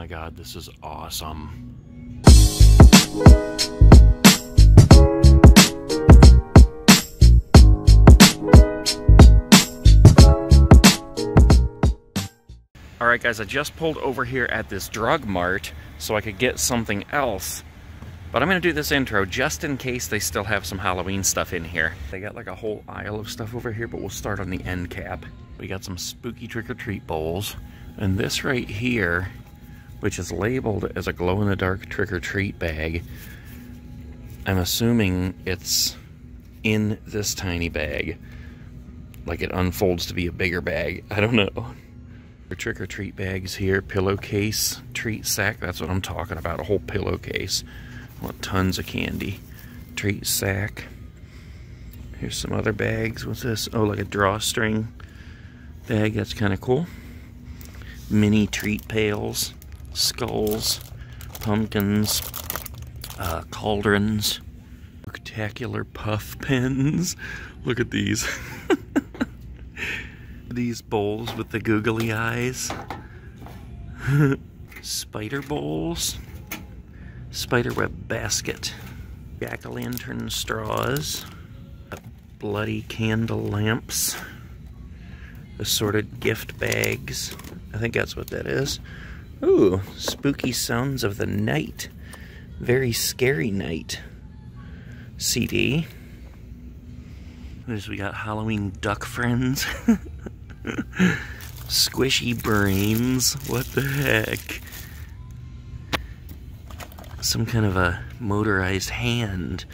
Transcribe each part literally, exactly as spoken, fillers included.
my God, this is awesome. All right guys, I just pulled over here at this drug mart so I could get something else. But I'm gonna do this intro just in case they still have some Halloween stuff in here. They got like a whole aisle of stuff over here, but we'll start on the end cap. We got some spooky trick-or-treat bowls. And this right here, which is labeled as a glow-in-the-dark trick-or-treat bag, I'm assuming it's in this tiny bag. Like it unfolds to be a bigger bag. I don't know. Trick-or-treat bags here, pillowcase, treat sack. That's what I'm talking about, a whole pillowcase. Want tons of candy. Treat sack. Here's some other bags. What's this? Oh, like a drawstring bag. That's kind of cool. Mini treat pails. Skulls. Pumpkins. Uh, cauldrons. Spectacular puff pins. Look at these. These bowls with the googly eyes. Spider bowls. Spiderweb basket, jack-o'-lantern straws, bloody candle lamps, assorted gift bags. I think that's what that is. Ooh, spooky sounds of the night. Very Scary Night C D. Notice we got Halloween Duck Friends. Squishy Brains. What the heck? Some kind of a motorized hand.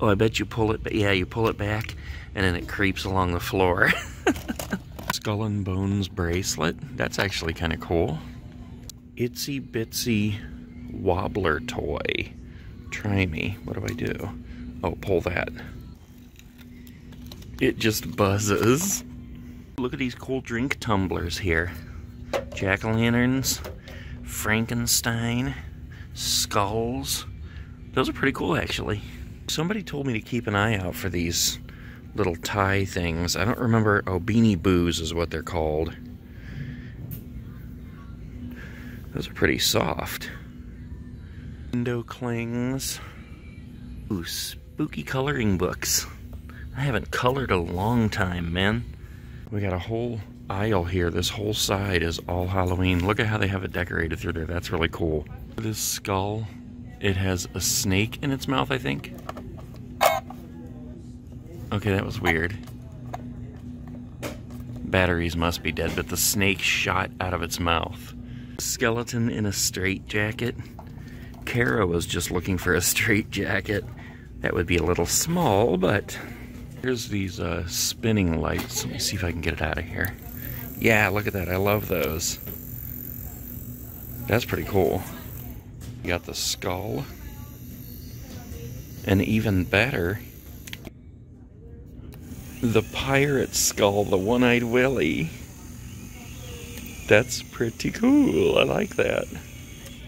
Oh, I bet you pull it, but yeah, you pull it back and then it creeps along the floor. Skull and Bones bracelet. That's actually kind of cool. Itsy Bitsy Wobbler toy. Try me. What do I do? Oh, pull that. It just buzzes. Look at these cool drink tumblers here. Jack-o'-lanterns, Frankenstein, skulls. Those are pretty cool, actually. Somebody told me to keep an eye out for these little tie things. I don't remember. Oh, Beanie Boos is what they're called. Those are pretty soft. Window clings. Ooh, spooky coloring books. I haven't colored a long time, man. We got a whole aisle here. This whole side is all Halloween. Look at how they have it decorated through there. That's really cool. This skull, it has a snake in its mouth, I think. Okay, that was weird. Batteries must be dead, but the snake shot out of its mouth. Skeleton in a straitjacket. Kara was just looking for a straitjacket. That would be a little small, but... Here's these uh, spinning lights. Let me see if I can get it out of here. Yeah, look at that. I love those. That's pretty cool. You got the skull, and even better, the pirate skull, the one-eyed Willy. That's pretty cool, I like that.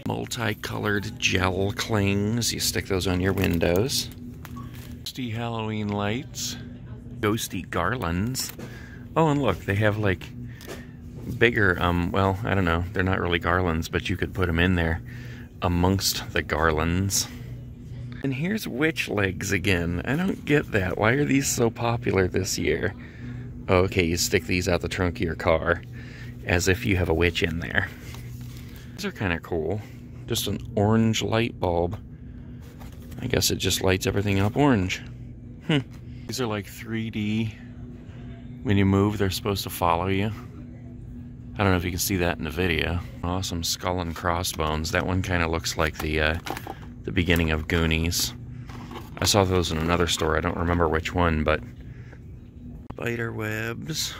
Multicolored gel clings, you stick those on your windows. Ghosty Halloween lights, ghosty garlands. Oh, and look, they have like bigger, um, well, I don't know, they're not really garlands, but you could put them in there. Amongst the garlands. And here's witch legs again. I don't get that. Why are these so popular this year? Oh, okay, you stick these out the trunk of your car as if you have a witch in there. These are kind of cool. Just an orange light bulb. I guess it just lights everything up orange. Hmm. These are like three D. When you move, they're supposed to follow you. I don't know if you can see that in the video. Awesome skull and crossbones. That one kind of looks like the uh, the beginning of Goonies. I saw those in another store. I don't remember which one, but spider webs.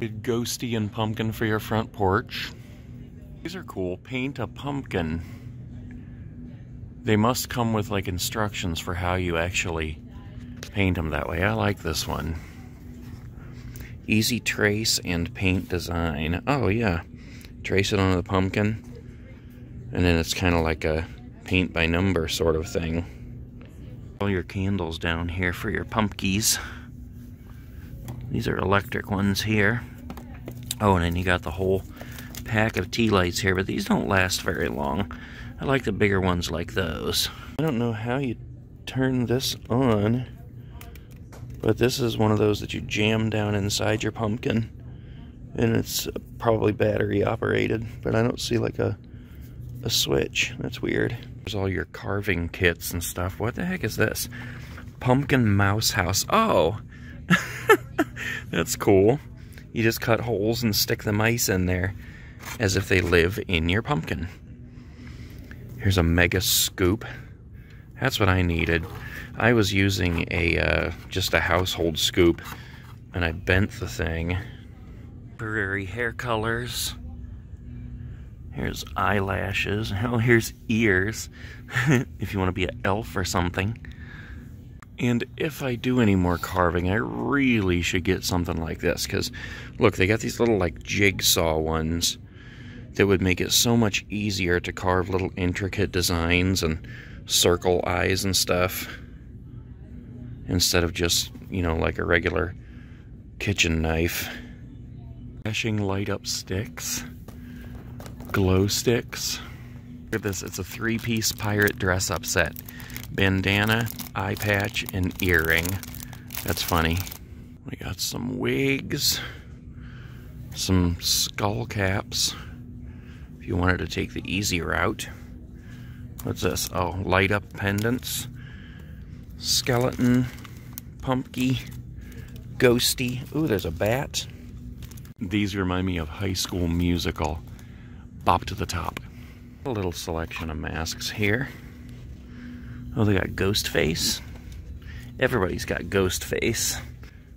Good ghosty and pumpkin for your front porch. These are cool. Paint a pumpkin. They must come with like instructions for how you actually paint them that way. I like this one. Easy trace and paint design. Oh yeah, trace it onto the pumpkin, and then it's kind of like a paint by number sort of thing. All your candles down here for your pumpkies. These are electric ones here. Oh, and then you got the whole pack of tea lights here, but these don't last very long. I like the bigger ones like those. I don't know how you turn this on, but this is one of those that you jam down inside your pumpkin, and it's probably battery operated, but I don't see like a a switch. That's weird. There's all your carving kits and stuff. What the heck is this? Pumpkin Mouse House. Oh! That's cool. You just cut holes and stick the mice in there as if they live in your pumpkin. Here's a mega scoop. That's what I needed. I was using a uh, just a household scoop, and I bent the thing. Temporary hair colors. Here's eyelashes. Hell, here's ears. If you want to be an elf or something. And if I do any more carving, I really should get something like this, because look, they got these little like jigsaw ones that would make it so much easier to carve little intricate designs and circle eyes and stuff, instead of just, you know, like a regular kitchen knife. Flashing light up sticks. Glow sticks. Look at this, it's a three-piece pirate dress-up set. Bandana, eye patch, and earring. That's funny. We got some wigs, some skull caps, if you wanted to take the easy route. What's this? Oh, light up pendants, skeleton, pumpkin, ghosty. Ooh, there's a bat. These remind me of High School Musical. Bop to the top. A little selection of masks here. Oh, they got Ghostface. Everybody's got Ghostface.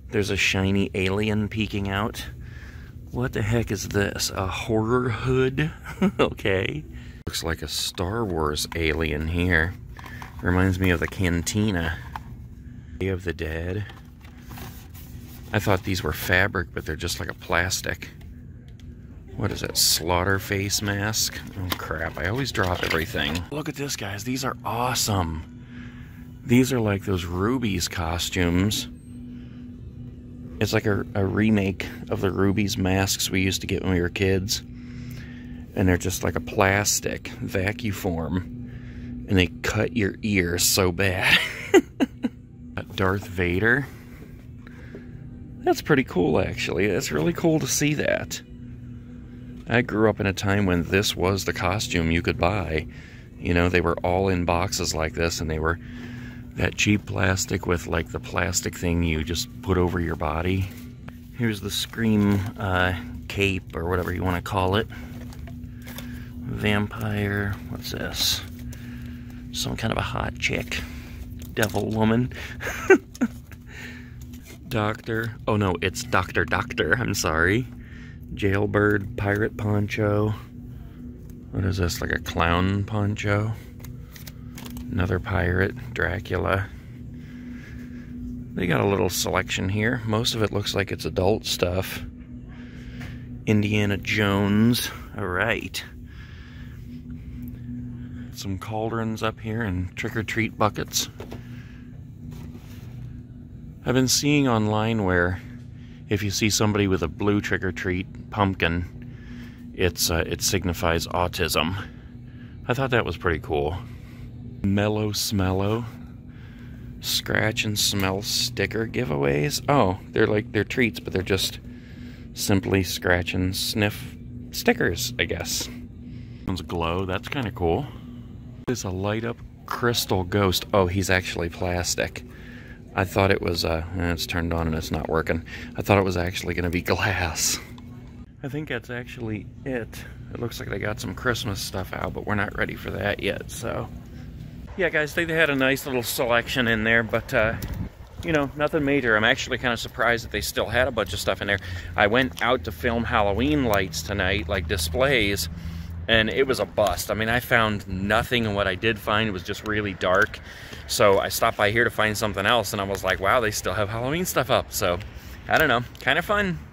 There's a shiny alien peeking out. What the heck is this? A horror hood? Okay. Looks like a Star Wars alien here. Reminds me of the Cantina. Day of the Dead. I thought these were fabric, but they're just like a plastic. What is that? Slaughter face mask? Oh crap, I always drop everything. Look at this, guys. These are awesome. These are like those Rubies costumes. It's like a, a remake of the Rubies masks we used to get when we were kids. And they're just like a plastic vacuform. And they cut your ear so bad. Darth Vader. That's pretty cool, actually. It's really cool to see that. I grew up in a time when this was the costume you could buy. You know, they were all in boxes like this, and they were that cheap plastic with, like, the plastic thing you just put over your body. Here's the Scream uh, cape, or whatever you want to call it. Vampire, what's this? Some kind of a hot chick. Devil woman. Doctor. Oh, no, it's Doctor Doctor. I'm sorry. Jailbird pirate poncho. What is this, like a clown poncho? Another pirate, Dracula. They got a little selection here. Most of it looks like it's adult stuff. Indiana Jones. All right. Some cauldrons up here and trick-or-treat buckets. I've been seeing online where if you see somebody with a blue trick-or-treat pumpkin, it's uh, it signifies autism. I thought that was pretty cool. Mellow Smello. Scratch and smell sticker giveaways. Oh, they're like, they're treats, but they're just simply scratch and sniff stickers, I guess. One's a glow, that's kind of cool. There's a light-up crystal ghost. Oh, he's actually plastic. I thought it was, uh, it's turned on and it's not working. I thought it was actually going to be glass. I think that's actually it. It looks like they got some Christmas stuff out, but we're not ready for that yet, so. Yeah, guys, they had a nice little selection in there, but, uh, you know, nothing major. I'm actually kind of surprised that they still had a bunch of stuff in there. I went out to film Halloween lights tonight, like displays, and it was a bust. I mean, I found nothing, and what I did find was just really dark. So I stopped by here to find something else, and I was like, wow, they still have Halloween stuff up. So, I don't know, kind of fun.